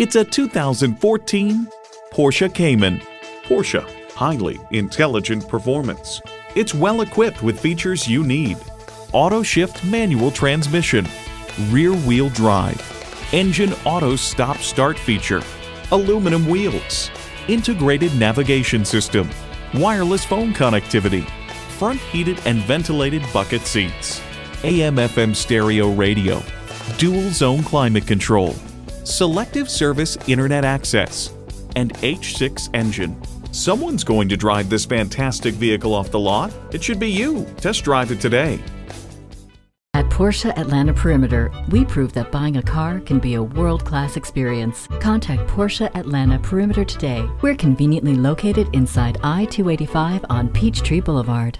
It's a 2014 Porsche Cayman. Porsche, highly intelligent performance. It's well equipped with features you need. Auto shift manual transmission, rear wheel drive, engine auto stop start feature, aluminum wheels, integrated navigation system, wireless phone connectivity, front heated and ventilated bucket seats, AM/FM stereo radio, dual zone climate control, selective service internet access, and H6 engine. Someone's going to drive this fantastic vehicle off the lot. It should be you. Test drive it today. At Porsche Atlanta Perimeter, we prove that buying a car can be a world-class experience. Contact Porsche Atlanta Perimeter today. We're conveniently located inside I-285 on Peachtree Boulevard.